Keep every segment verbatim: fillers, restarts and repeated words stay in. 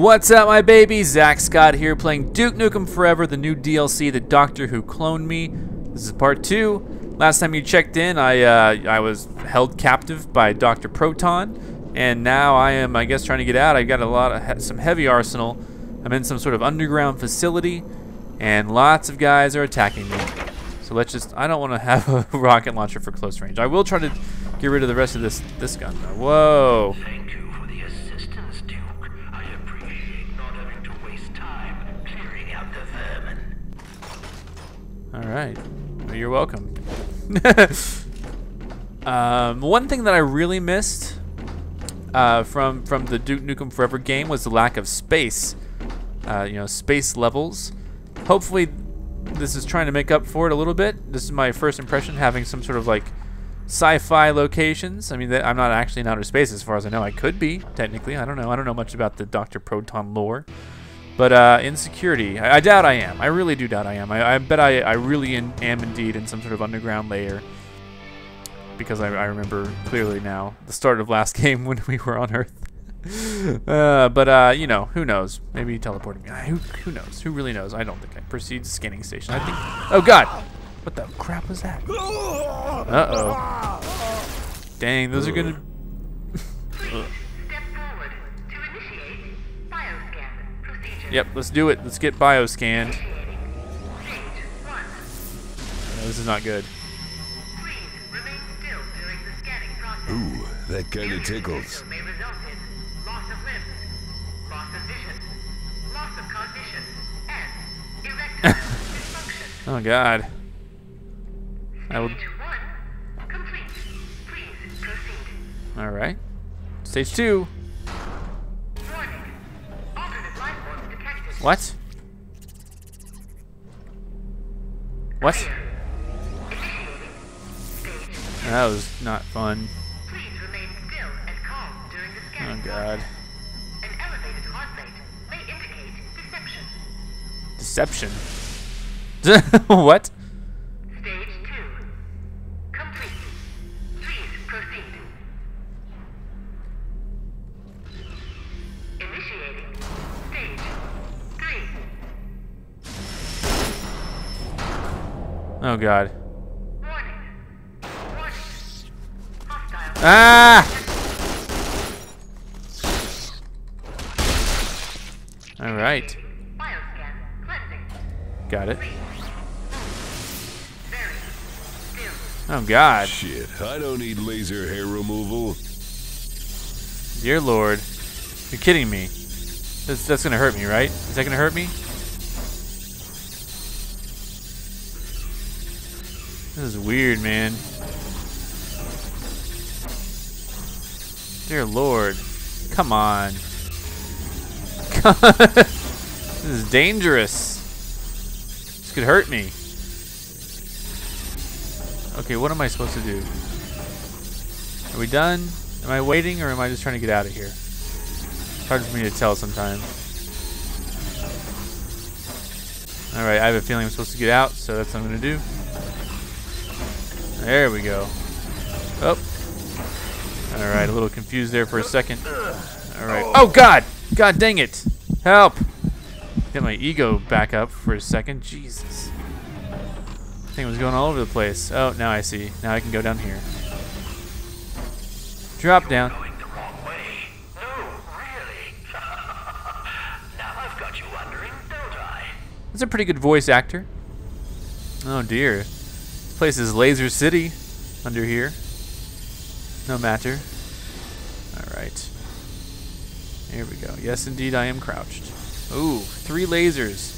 What's up, my baby? Zach Scott here, playing Duke Nukem Forever, the new D L C, The Doctor Who Cloned Me. This is part two. Last time you checked in, I uh, I was held captive by Doctor Proton, and now I am, I guess, trying to get out. I've got a lot of some heavy arsenal. I'm in some sort of underground facility, and lots of guys are attacking me. So let's just. I don't want to have a rocket launcher for close range. I will try to get rid of the rest of this this gun though. Whoa. Alright, well, you're welcome. um, one thing that I really missed uh, from from the Duke Nukem Forever game was the lack of space, uh, you know, space levels. Hopefully this is trying to make up for it a little bit. This is my first impression, having some sort of like sci-fi locations. I mean, I'm not actually in outer space as far as I know. I could be, technically, I don't know. I don't know much about the Doctor Proton lore. But uh, in security, I, I doubt I am. I really do doubt I am. I, I bet I, I really in, am indeed in some sort of underground layer, because I, I remember clearly now the start of last game when we were on Earth. uh, but uh, you know, who knows? Maybe you teleported me. Who, who knows? Who really knows? I don't think I proceed to scanning station. I think. Oh God! What the crap was that? Uh oh! Dang, those are gonna. Yep, let's do it. Let's get bioscanned. Oh, this is not good. Ooh, that kind of tickles. Oh God. I will. All right. Stage two. What? What? That was not fun. Oh God. Deception. What? Stage two. Complete. Please proceed. Initiating stage. Oh God. Warning. Warning. Ah! All right. Got it. Oh God. Shit, I don't need laser hair removal. Dear Lord. You're kidding me. That's, that's gonna hurt me, right? Is that gonna hurt me? This is weird, man. Dear Lord. Come on. This is dangerous. This could hurt me. Okay, what am I supposed to do? Are we done? Am I waiting, or am I just trying to get out of here? It's hard for me to tell sometimes. Alright, I have a feeling I'm supposed to get out, so that's what I'm gonna do. There we go. Oh. Alright, a little confused there for a second. Alright. Oh God! God dang it! Help! Get my ego back up for a second. Jesus. I think it was going all over the place. Oh, now I see. Now I can go down here. Drop down. That's a pretty good voice actor. Oh dear. Place is Laser City under here. No matter. Alright. Here we go. Yes, indeed, I am crouched. Ooh, three lasers.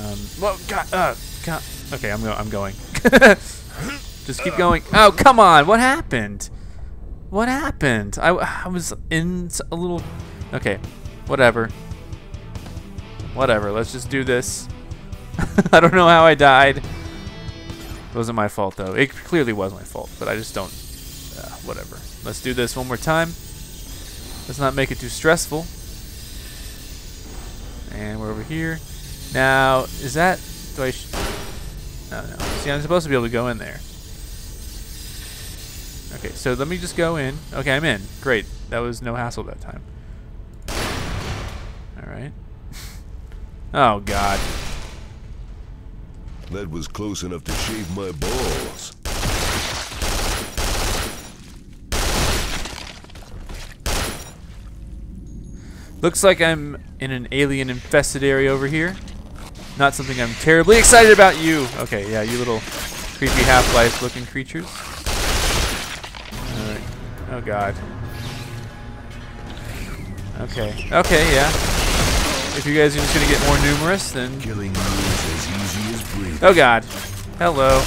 Um, well, God, uh, God. Okay, I'm, go I'm going. Just keep going. Oh, come on. What happened? What happened? I, I was in a little. Okay, whatever. Whatever. Let's just do this. I don't know how I died. It wasn't my fault though. It clearly was my fault, but I just don't. Uh, whatever. Let's do this one more time. Let's not make it too stressful. And we're over here. Now, is that? Do I? Sh no, no. See, I'm supposed to be able to go in there. Okay, so let me just go in. Okay, I'm in. Great. that was no hassle that time. Alright. Oh, God. That was close enough to shave my balls. Looks like I'm in an alien-infested area over here. Not something I'm terribly excited about you. Okay, yeah, you little creepy Half-Life looking creatures. Alright. Oh, God. Okay. Okay, yeah. If you guys are just going to get more numerous, then... Killing me is as easy as breathing. Oh, God. Hello.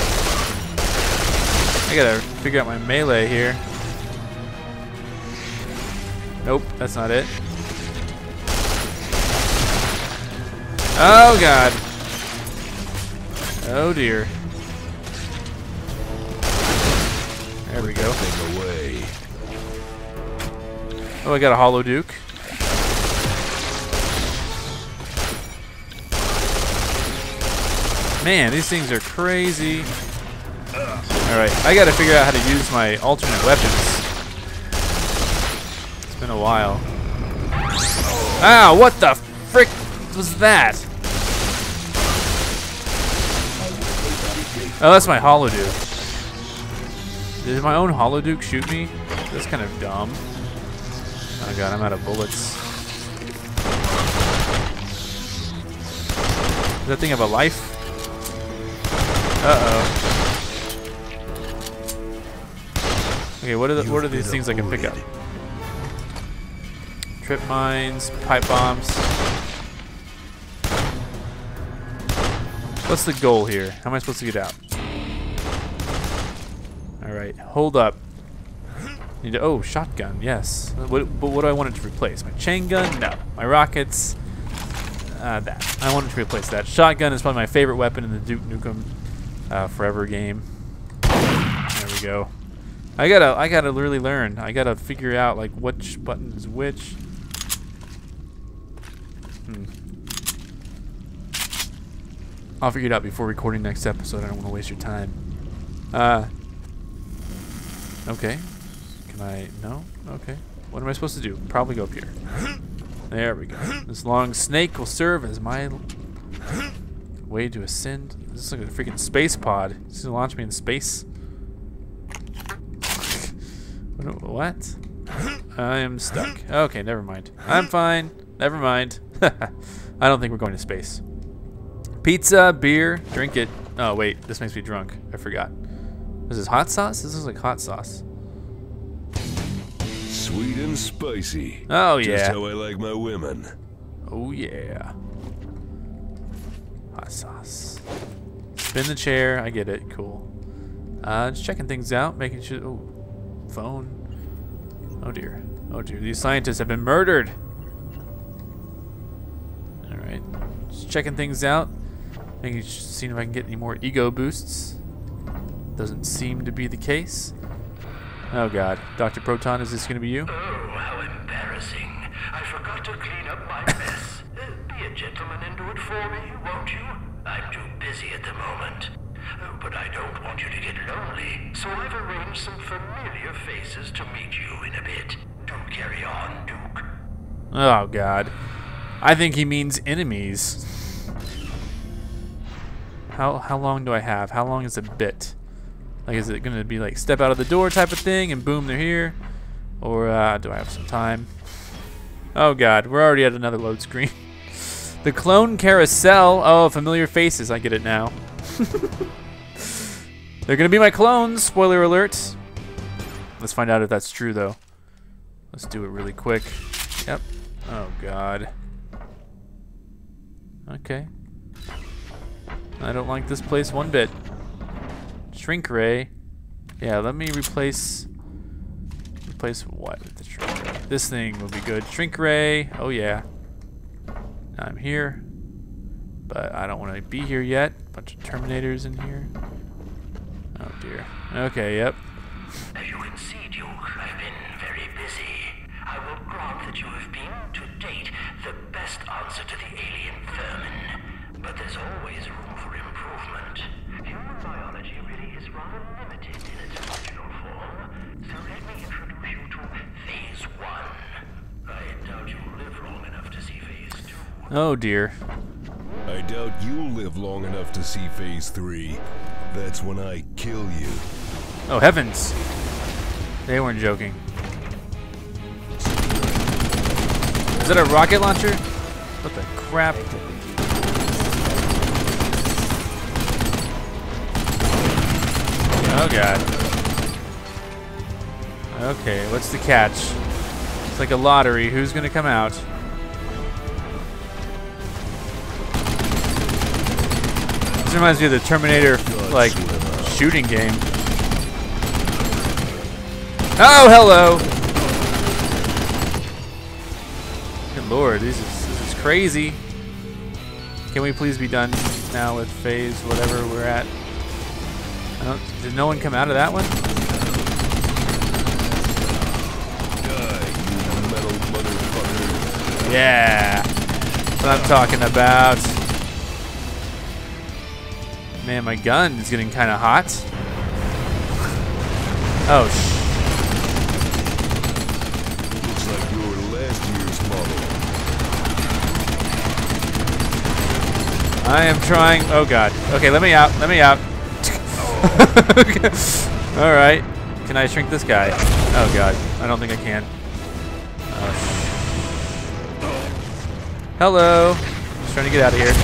I gotta figure out my melee here. Nope, that's not it. Oh, God. Oh, dear. There we go. Oh, I got a Holoduke. Man, these things are crazy. Alright, I gotta figure out how to use my alternate weapons. It's been a while. Ow, what the frick was that? Oh, that's my Holoduke. Did my own Holoduke shoot me? That's kind of dumb. Oh God, I'm out of bullets. Does that thing have a life? Uh-oh. Okay, what are the, what are these things I can pick up? Trip mines, pipe bombs. What's the goal here? How am I supposed to get out? Alright, hold up. Need to, oh, shotgun, yes. What, but what do I want it to replace? My chain gun? No. My rockets? Uh, that. I want it to replace that. Shotgun is probably my favorite weapon in the Duke Nukem uh, Forever game. There we go. I gotta, I gotta really learn. I gotta figure out like which button is which. Hmm. I'll figure it out before recording next episode. I don't want to waste your time. Uh. Okay. Can I? No? Okay. What am I supposed to do? Probably go up here. There we go. This long snake will serve as my way to ascend. This is like a freaking space pod. This is gonna launch me in space. What? I am stuck. Okay, never mind. I'm fine. Never mind. I don't think we're going to space. Pizza, beer, drink it. Oh, wait. This makes me drunk. I forgot. This is hot sauce? This is like hot sauce. Sweet and spicy. Oh, yeah. Just how I like my women. Oh, yeah. Hot sauce. Spin the chair. I get it. Cool. Uh, just checking things out. Making sure... Oh, phone. Oh, dear. Oh, dear. These scientists have been murdered. All right. Just checking things out. Making sure, seeing if I can get any more ego boosts. Doesn't seem to be the case. Oh God, Doctor Proton, is this gonna be you? Oh, how embarrassing! I forgot to clean up my mess. Uh, be a gentleman and do it for me, won't you? I'm too busy at the moment, uh, but I don't want you to get lonely, so I've arranged some familiar faces to meet you in a bit. Do carry on, Duke. Oh God, I think he means enemies. How how long do I have? How long is a bit? Like, is it going to be like step out of the door type of thing and boom, they're here? Or uh, do I have some time? Oh, God. We're already at another load screen. The clone carousel. Oh, familiar faces. I get it now. They're going to be my clones. Spoiler alert. Let's find out if that's true, though. Let's do it really quick. Yep. Oh, God. Okay. I don't like this place one bit. Shrink ray. Yeah, let me replace replace what with the shrink ray. This thing will be good. Shrink ray. Oh yeah. I'm here. But I don't want to be here yet. Bunch of Terminators in here. Oh dear. Okay, yep. As you can see, Duke, I've been very busy. I will grant that you have been to date the best answer to the alien vermin. But there's always room for improvement. Human biology really is rather limited in its original form, so let me introduce you to Phase one. Oh dear. I doubt you'll live long enough to see phase three. That's when I kill you. Oh heavens! They weren't joking. Is that a rocket launcher? What the crap? Oh god. Okay, what's the catch? It's like a lottery. Who's gonna come out? This reminds me of the Terminator, like, shooting game. Oh, hello! Lord, this is, this is crazy. Can we please be done now with phase whatever we're at? I don't, did no one come out of that one? Yeah, that's what I'm talking about. Man, my gun is getting kind of hot. Oh shit. I am trying. Oh god. Okay, let me out. Let me out. Okay. All right. Can I shrink this guy? Oh god. I don't think I can. Oh. Hello. Just trying to get out of here.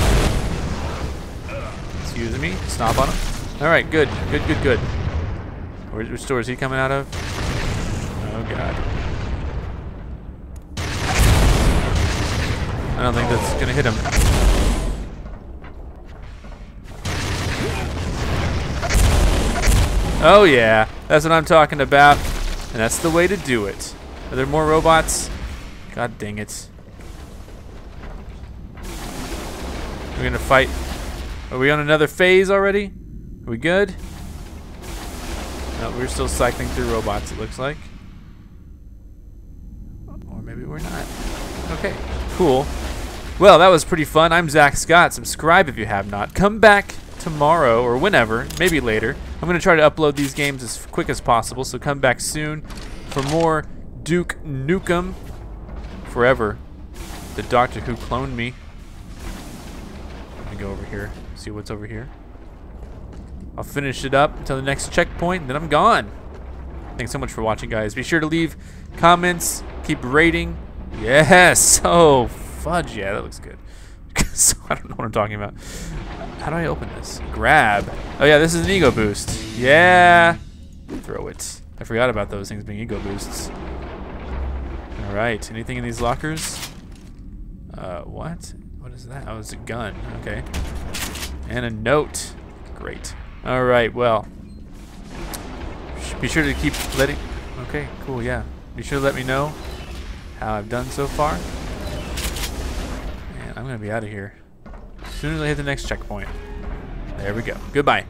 Excuse me. Stomp on him. All right. Good. Good. Good. Good. Where, which door is he coming out of? Oh god. I don't think that's gonna hit him. Oh yeah, that's what I'm talking about, and that's the way to do it. Are there more robots? God dang it. We're gonna fight. Are we on another phase already? Are we good? No, we're still cycling through robots, it looks like. Or maybe we're not. Okay, cool. Well, that was pretty fun. I'm Zach Scott. Subscribe if you have not. Come back tomorrow or whenever, maybe later. I'm gonna try to upload these games as quick as possible, so come back soon for more Duke Nukem Forever, The Doctor Who Cloned Me. I'm gonna go over here, see what's over here. I'll finish it up until the next checkpoint, and then I'm gone. Thanks so much for watching, guys. Be sure to leave comments, keep rating. Yes! Oh, fudge, yeah, that looks good. So I don't know what I'm talking about. How do I open this? Grab. Oh yeah, this is an ego boost. Yeah. Throw it. I forgot about those things being ego boosts. All right. Anything in these lockers? Uh, what? What is that? Oh, it's a gun. Okay. And a note. Great. All right. Well. Be sure to keep letting. Okay. Cool. Yeah. Be sure to let me know how I've done so far. I'm gonna be out of here as soon as I hit the next checkpoint. There we go. Goodbye.